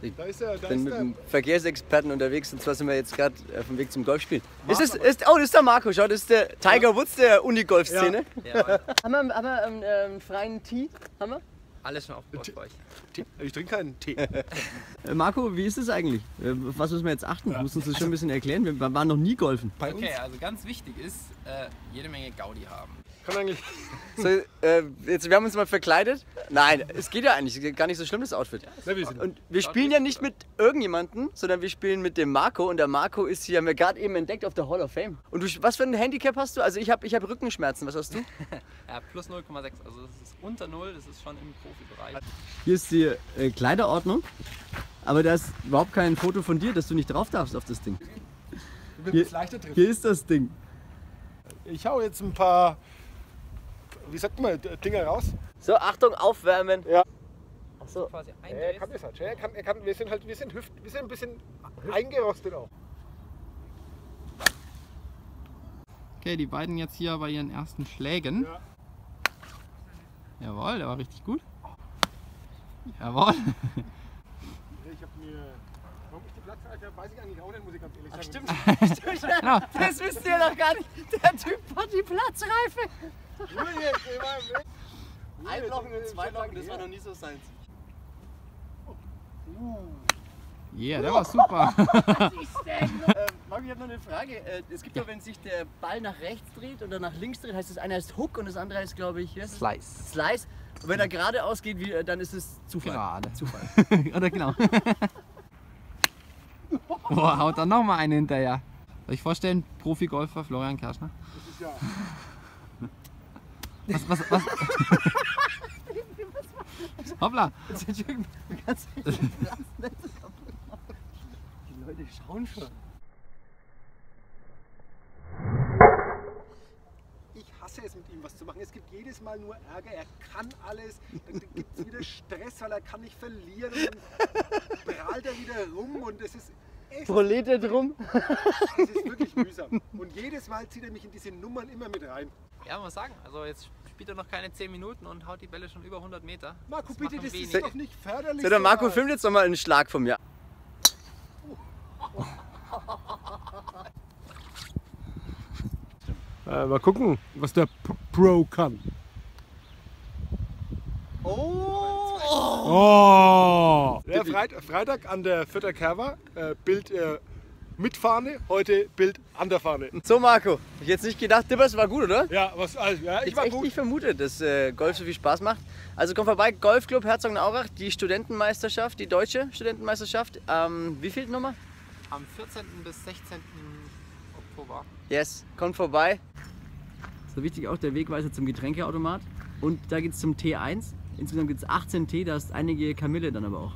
Ich bin mit dem Verkehrsexperten unterwegs und zwar sind wir jetzt gerade auf dem Weg zum Golfspielen. Das ist der Marco, schau, das ist der Tiger Woods der Uni-Golf-Szene. Ja. haben wir einen freien Tee? Haben wir? Alles schon aufgebaut bei euch. Tee. Ich trinke keinen Tee. Marco, wie ist es eigentlich? Was müssen wir jetzt achten? Ja. Du musst uns das schon ein bisschen erklären. Wir waren noch nie golfen. Bei uns. Okay, also ganz wichtig ist, jede Menge Gaudi haben. So, wir haben uns mal verkleidet. Nein, es geht ja eigentlich gar nicht so schlimm, das Outfit. Und wir spielen ja nicht mit irgendjemandem, sondern wir spielen mit dem Marco. Und der Marco ist hier, haben wir gerade eben entdeckt, auf der Hall of Fame. Und du, was für ein Handicap hast du? Also ich hab Rückenschmerzen, was hast du? Ja, plus 0,6, also das ist unter 0, das ist schon im Profibereich. Hier ist die Kleiderordnung, aber da ist überhaupt kein Foto von dir, dass du nicht drauf darfst auf das Ding. Hier ist das Ding. Ich hau jetzt ein paar... Wie sagt man, Dinger raus? So, Achtung, aufwärmen. Ja. Ach so. Er kann das halt. Wir sind ein bisschen eingerostet auch. Okay, die beiden jetzt hier bei ihren ersten Schlägen. Ja. Jawohl, der war richtig gut. Jawohl. Ich hab mir... Warum ich die Platzhalter weiß ich eigentlich auch nicht, muss ich ganz ehrlich sagen. Ach, stimmt. Genau. Das wisst ihr doch gar nicht. Der Typ hat die Platzreife. Ein Loch und zwei Loch, das war noch nie so seins. Yeah, der war super. Marco, ich habe noch eine Frage. Es gibt ja, wenn sich der Ball nach rechts dreht oder nach links dreht, heißt das eine heißt Hook und das andere heißt, glaube ich, Slice. Slice. Und wenn er geradeaus geht, dann ist es Zufall. Gerade. Zufall. Oder genau. Boah, haut dann nochmal einen hinterher. Soll ich vorstellen, Profi-Golfer Florian Kerschner? Das ist ja... Was? Hoppla! Entschuldigung, du kannst mich nicht lassen, das ist kaputt. Die Leute schauen schon. Ich hasse es, mit ihm was zu machen. Es gibt jedes Mal nur Ärger. Er kann alles. Dann gibt es wieder Stress, weil er kann nicht verlieren. Dann prahlt er wieder rum und es ist... Proletet rum. Es ist wirklich mühsam. Und jedes Mal zieht er mich in diese Nummern immer mit rein. Ja, muss sagen, also jetzt spielt er noch keine 10 Minuten und haut die Bälle schon über 100 Meter. Marco, bitte, das ist doch nicht förderlich. So, der Marco filmt jetzt nochmal einen Schlag von mir. Oh. Mal gucken, was der Pro kann. Oh! Der Freitag an der Vierter Kerwa, Bild mit Fahne, heute Bild an der Fahne. So Marco, hab ich jetzt nicht gedacht, Dippers war gut, oder? Ja, ich war echt gut. Nicht vermutet, dass Golf so viel Spaß macht. Also komm vorbei, Golfclub Herzogenaurach, die Studentenmeisterschaft, die deutsche Studentenmeisterschaft. Wie viel nochmal? Am 14. bis 16. Oktober. Yes, kommt vorbei. So wichtig auch der Wegweiser zum Getränkeautomat und da geht's zum T1. Insgesamt gibt es 18 Tee, da ist einige Kamille dann aber auch.